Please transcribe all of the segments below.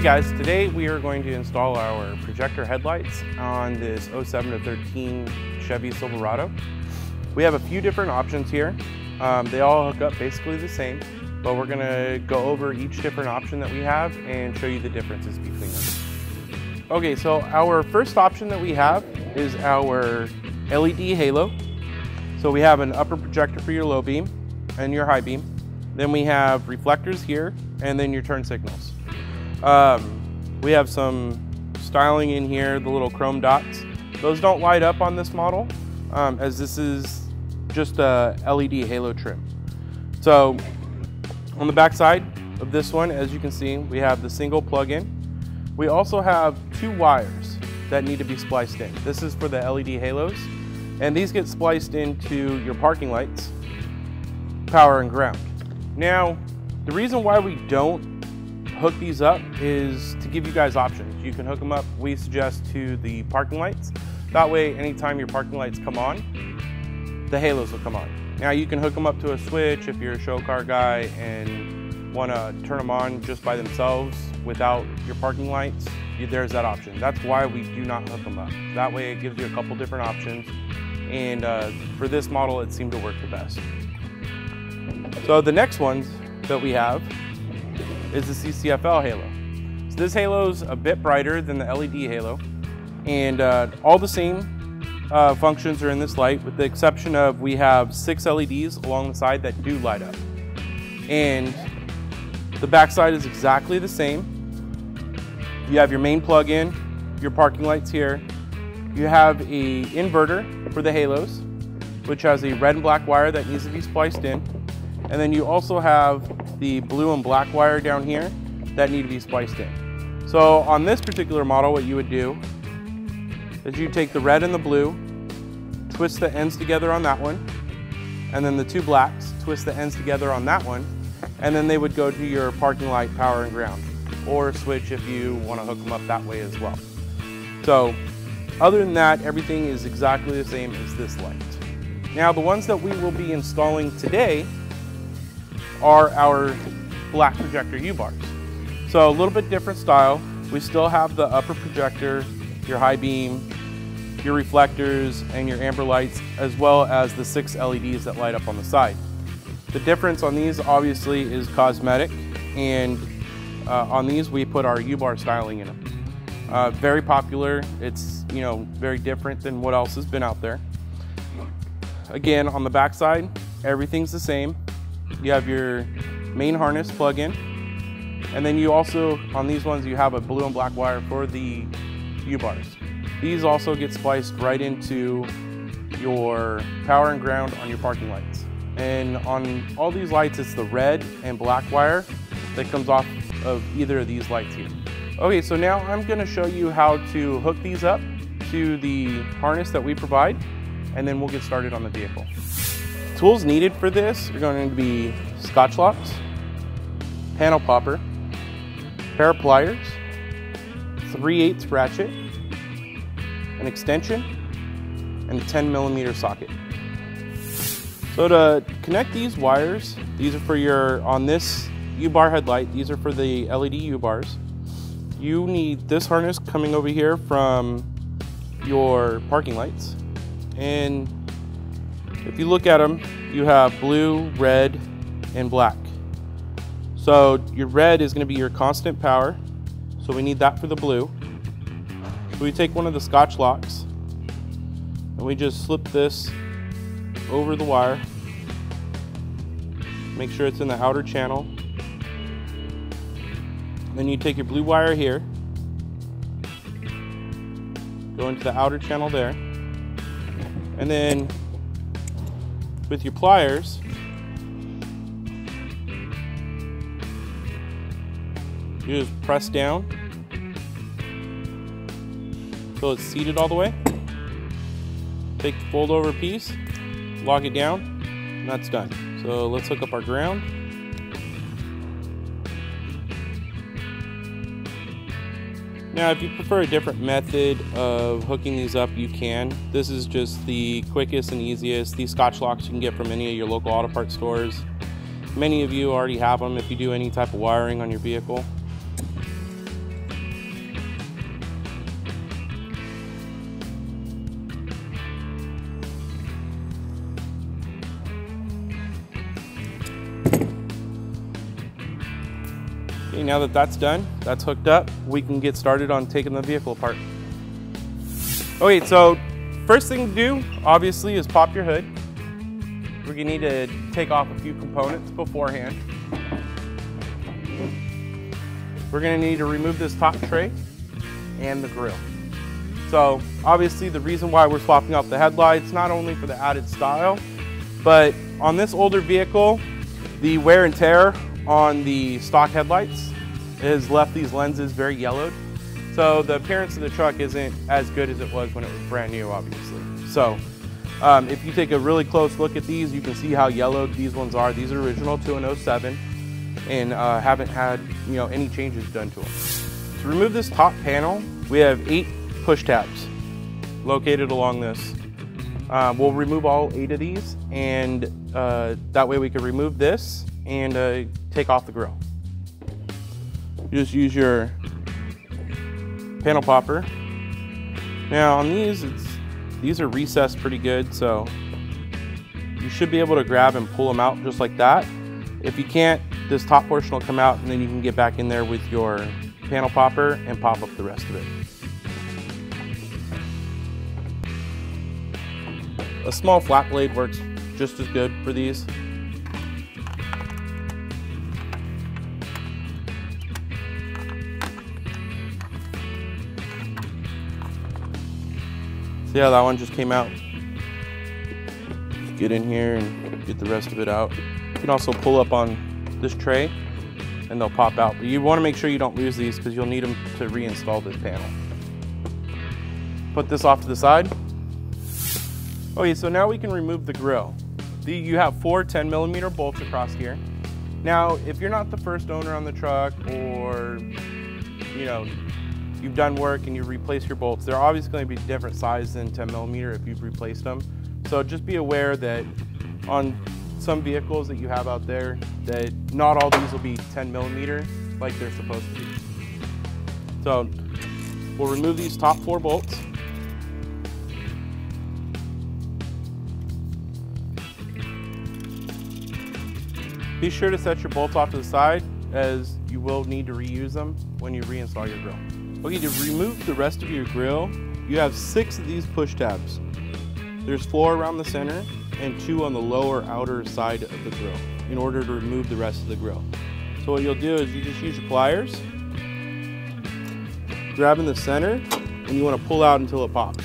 Hey guys, today we are going to install our projector headlights on this 07-13 Chevy Silverado. We have a few different options here. They all hook up basically the same, but we're going to go over each different option that we have and show you the differences between them. Okay, so our first option that we have is our LED halo. So we have an upper projector for your low beam and your high beam. Then we have reflectors here and then your turn signals. We have some styling in here, the little chrome dots. Those don't light up on this model as this is just a LED halo trim. So on the back side of this one, as you can see, we have the single plug-in. We also have two wires that need to be spliced in. This is for the LED halos, and these get spliced into your parking lights, power and ground. Now, the reason why we don't hook these up is to give you guys options. You can hook them up, we suggest, to the parking lights. That way, anytime your parking lights come on, the halos will come on. Now you can hook them up to a switch if you're a show car guy and want to turn them on just by themselves without your parking lights. There's that option. That's why we do not hook them up. That way it gives you a couple different options, and for this model it seemed to work the best. So the next ones that we have is the CCFL halo. So this halo is a bit brighter than the LED halo, and all the same functions are in this light, with the exception of we have 6 LEDs along the side that do light up. And the back side is exactly the same. You have your main plug-in, your parking lights here. You have an inverter for the halos, which has a red and black wire that needs to be spliced in. And then you also have the blue and black wire down here that need to be spliced in. So on this particular model, what you would do is you take the red and the blue, twist the ends together on that one, and then the two blacks, twist the ends together on that one, and then they would go to your parking light, power and ground, or switch if you want to hook them up that way as well. So other than that, everything is exactly the same as this light. Now the ones that we will be installing today are our black projector U-bars. So a little bit different style. We still have the upper projector, your high beam, your reflectors, and your amber lights, as well as the 6 LEDs that light up on the side. The difference on these obviously is cosmetic, and on these we put our U-bar styling in them. Very popular. It's, you know, very different than what else has been out there. Again, on the back side, everything's the same. You have your main harness plug-in, and then you also, on these ones, you have a blue and black wire for the U-bars. These also get spliced right into your power and ground on your parking lights. And on all these lights, it's the red and black wire that comes off of either of these lights here. Okay, so now I'm going to show you how to hook these up to the harness that we provide, and then we'll get started on the vehicle. Tools needed for this are going to be Scotch locks, panel popper, pair of pliers, 3/8 ratchet, an extension, and a 10mm socket. So to connect these wires, these are for your, on this U-bar headlight, these are for the LED U-bars. You need this harness coming over here from your parking lights, and if you look at them, you have blue, red, and black. So your red is going to be your constant power, so we need that for the blue. So we take one of the Scotch locks, and we just slip this over the wire. Make sure it's in the outer channel. Then you take your blue wire here, go into the outer channel there, and then with your pliers, you just press down until it's seated all the way. Take the fold over piece, lock it down, and that's done. So let's hook up our ground. Now if you prefer a different method of hooking these up, you can. This is just the quickest and easiest. These Scotch locks you can get from any of your local auto parts stores. Many of you already have them if you do any type of wiring on your vehicle. See, now that that's done, that's hooked up, we can get started on taking the vehicle apart. Okay, so first thing to do, obviously, is pop your hood. We're gonna need to take off a few components beforehand. We're gonna need to remove this top tray and the grill. So obviously the reason why we're swapping out the headlights, not only for the added style, but on this older vehicle, the wear and tear on the stock headlights has left these lenses very yellowed. So the appearance of the truck isn't as good as it was when it was brand new, obviously. So if you take a really close look at these, you can see how yellowed these ones are. These are original to an 07 and haven't had any changes done to them. To remove this top panel, we have 8 push tabs located along this. We'll remove all 8 of these, and that way we can remove this and take off the grill. You just use your panel popper. Now on these, these are recessed pretty good, so you should be able to grab and pull them out just like that. If you can't, this top portion will come out, and then you can get back in there with your panel popper and pop up the rest of it. A small flat blade works just as good for these. See how that one just came out? Just get in here and get the rest of it out. You can also pull up on this tray and they'll pop out. But you want to make sure you don't lose these because you'll need them to reinstall this panel. Put this off to the side. Okay, so now we can remove the grill. You have 4 10mm bolts across here. Now, if you're not the first owner on the truck, or you've done work and you replace your bolts, they're obviously going to be different size than 10mm if you've replaced them. So just be aware that on some vehicles that you have out there, that not all these will be 10mm like they're supposed to be. So we'll remove these top 4 bolts. Be sure to set your bolts off to the side, as you will need to reuse them when you reinstall your grill. Okay, to remove the rest of your grill, you have 6 of these push tabs. There's 4 around the center and 2 on the lower outer side of the grill in order to remove the rest of the grill. So what you'll do is you just use your pliers, grab in the center, and you want to pull out until it pops.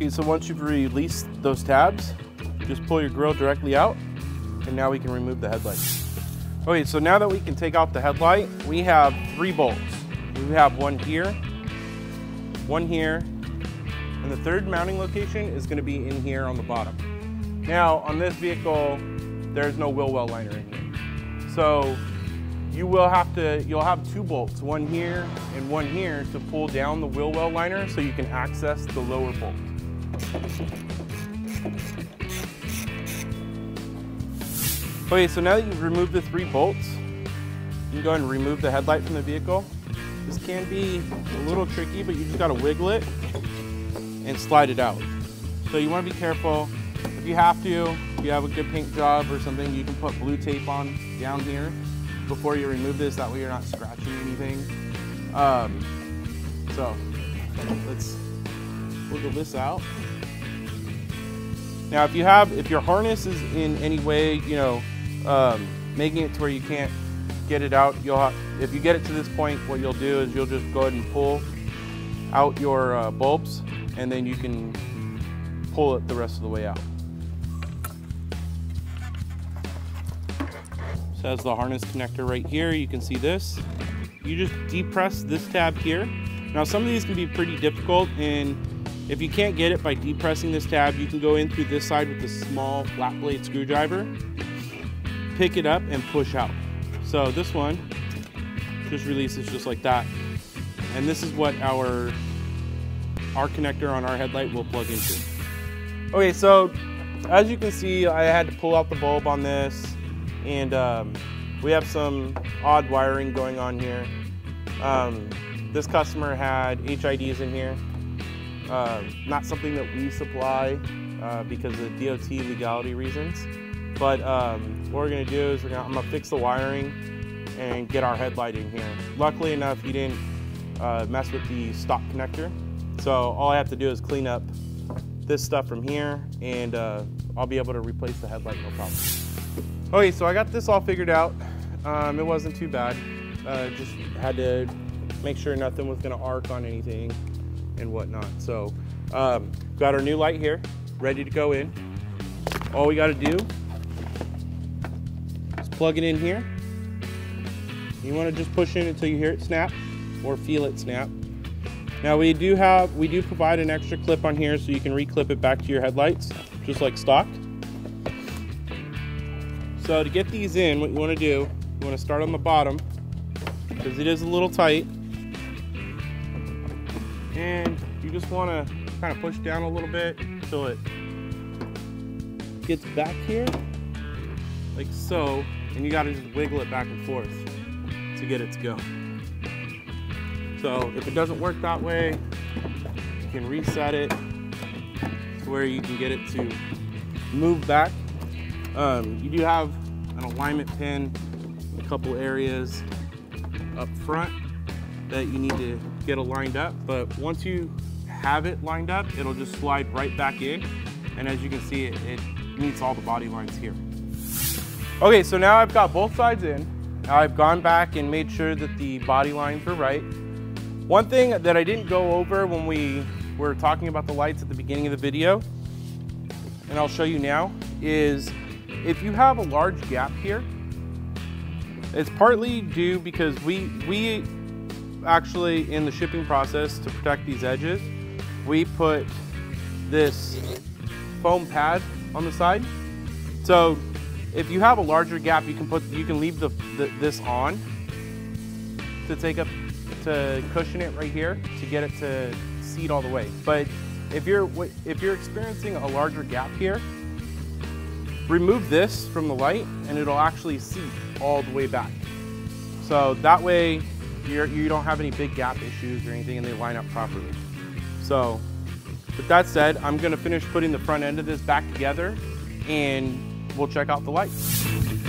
Okay, so once you've released those tabs, just pull your grill directly out, and now we can remove the headlight. Okay, so now that we can take out the headlight, we have 3 bolts. We have 1 here, and the 3rd mounting location is going to be in here on the bottom. Now, on this vehicle, there's no wheel well liner in here, so you'll have 2 bolts, 1 here and 1 here, to pull down the wheel well liner so you can access the lower bolt. Okay, so now that you've removed the 3 bolts, you can go ahead and remove the headlight from the vehicle. This can be a little tricky, but you just gotta wiggle it and slide it out. So you wanna be careful. If you have to, if you have a good paint job or something, you can put blue tape on down here before you remove this, that way you're not scratching anything. So let's wiggle this out. Now, if your harness is in any way, making it to where you can't get it out, if you get it to this point, what you'll do is you'll just go ahead and pull out your bulbs, and then you can pull it the rest of the way out. This has the harness connector right here. You can see this. You just depress this tab here. Now, some of these can be pretty difficult, and if you can't get it by depressing this tab, you can go in through this side with a small flat blade screwdriver, pick it up, and push out. So this one just releases just like that. And this is what our connector on our headlight will plug into. Okay, so as you can see, I had to pull out the bulb on this, and we have some odd wiring going on here. This customer had HIDs in here. Not something that we supply because of the DOT legality reasons. But what we're gonna do is I'm gonna fix the wiring and get our headlight in here. Luckily enough, he didn't mess with the stock connector. So all I have to do is clean up this stuff from here, and I'll be able to replace the headlight, no problem. Okay, so I got this all figured out. It wasn't too bad. Just had to make sure nothing was gonna arc on anything and whatnot. So got our new light here, ready to go in. All we gotta do is plug it in here. You wanna just push in until you hear it snap or feel it snap. Now we do provide an extra clip on here so you can reclip it back to your headlights, just like stock. So to get these in, what you wanna do, you wanna start on the bottom because it is a little tight. And you just wanna kind of push down a little bit until it gets back here, like so. And you gotta just wiggle it back and forth to get it to go. So if it doesn't work that way, you can reset it to where you can get it to move back. You do have an alignment pin in a couple areas up front that you need to get it lined up, but once you have it lined up, it'll just slide right back in. And as you can see, it meets all the body lines here. Okay, so now I've got both sides in. I've gone back and made sure that the body lines were right. One thing that I didn't go over when we were talking about the lights at the beginning of the video, and I'll show you now, is if you have a large gap here, it's partly due because we actually in the shipping process to protect these edges, we put this foam pad on the side. So if you have a larger gap, you can leave this on to cushion it right here to get it to seat all the way. But if you're experiencing a larger gap here, remove this from the light and it'll actually seat all the way back. So that way you don't have any big gap issues or anything, and they line up properly. So with that said, I'm gonna finish putting the front end of this back together and we'll check out the lights.